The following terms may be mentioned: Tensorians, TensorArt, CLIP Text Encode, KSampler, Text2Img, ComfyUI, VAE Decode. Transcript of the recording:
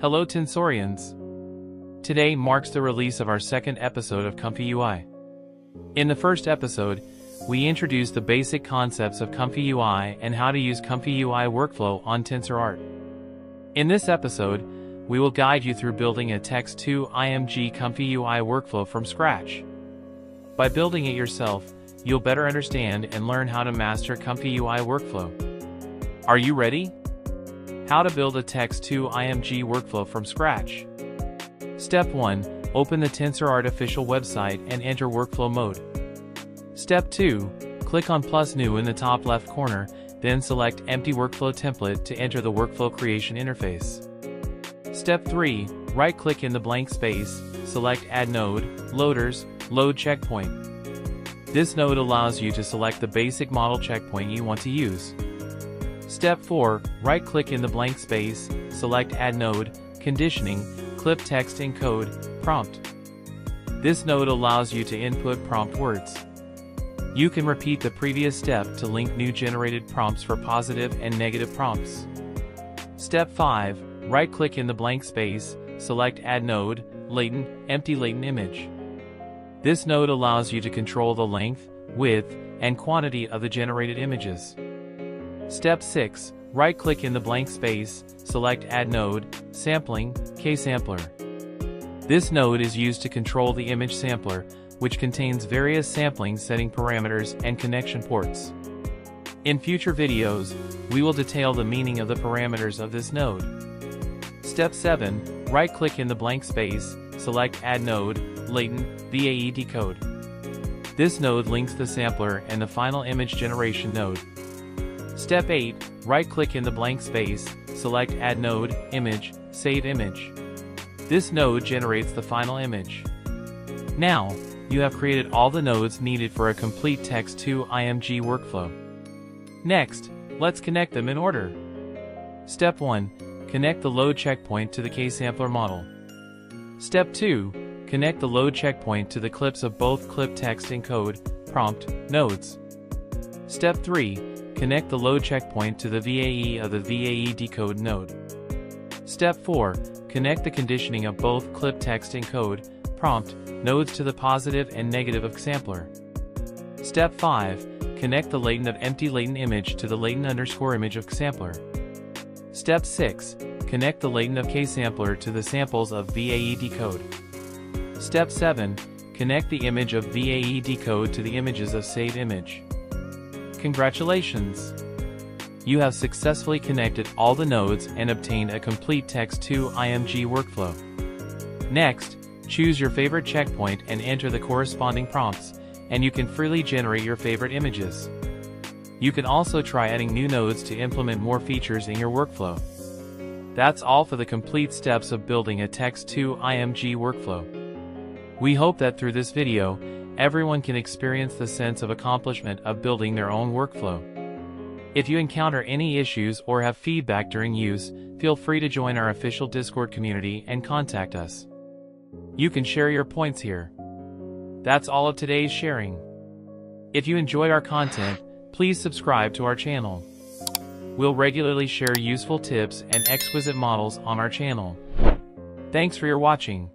Hello Tensorians! Today marks the release of our second episode of ComfyUI. In the first episode, we introduced the basic concepts of ComfyUI and how to use ComfyUI workflow on TensorArt. In this episode, we will guide you through building a Text2Img ComfyUI workflow from scratch. By building it yourself, you'll better understand and learn how to master ComfyUI workflow. Are you ready? How to build a Text2Img workflow from scratch. Step 1. Open the TensorArt official website and enter workflow mode. Step 2. Click on plus new in the top left corner, then select empty workflow template to enter the workflow creation interface. Step 3. Right-click in the blank space, select Add Node, Loaders, Load Checkpoint. This node allows you to select the basic model checkpoint you want to use. Step 4. Right-click in the blank space, select Add Node, Conditioning, CLIP Text Encode, Prompt. This node allows you to input prompt words. You can repeat the previous step to link new generated prompts for positive and negative prompts. Step 5. Right-click in the blank space, select Add Node, Latent, Empty Latent Image. This node allows you to control the length, width, and quantity of the generated images. Step 6. Right-click in the blank space, select Add Node, Sampling, KSampler. This node is used to control the image sampler, which contains various sampling setting parameters and connection ports. In future videos, we will detail the meaning of the parameters of this node. Step 7. Right-click in the blank space, select Add Node, Latent, VAE Decode. This node links the sampler and the final image generation node. Step 8. Right-click in the blank space, select Add Node, Image, Save Image. This node generates the final image. Now, you have created all the nodes needed for a complete Text2Img workflow. Next, let's connect them in order. Step 1. Connect the load checkpoint to the KSampler model. Step 2. Connect the load checkpoint to the clips of both CLIP Text Encode, Prompt, nodes. Step 3. Connect the load checkpoint to the VAE of the VAE Decode node. Step 4. Connect the conditioning of both CLIP Text Encode, Prompt, nodes to the positive and negative of sampler. Step 5. Connect the latent of empty latent image to the latent underscore image of sampler. Step 6. Connect the latent of KSampler to the samples of VAE Decode. Step 7. Connect the image of VAE Decode to the images of Save Image. Congratulations! You have successfully connected all the nodes and obtained a complete Text2Img workflow. Next, choose your favorite checkpoint and enter the corresponding prompts, and you can freely generate your favorite images. You can also try adding new nodes to implement more features in your workflow. That's all for the complete steps of building a Text2Img workflow. We hope that through this video, everyone can experience the sense of accomplishment of building their own workflow. If you encounter any issues or have feedback during use, feel free to join our official Discord community and contact us. You can share your points here. That's all of today's sharing. If you enjoy our content, please subscribe to our channel. We'll regularly share useful tips and exquisite models on our channel. Thanks for your watching.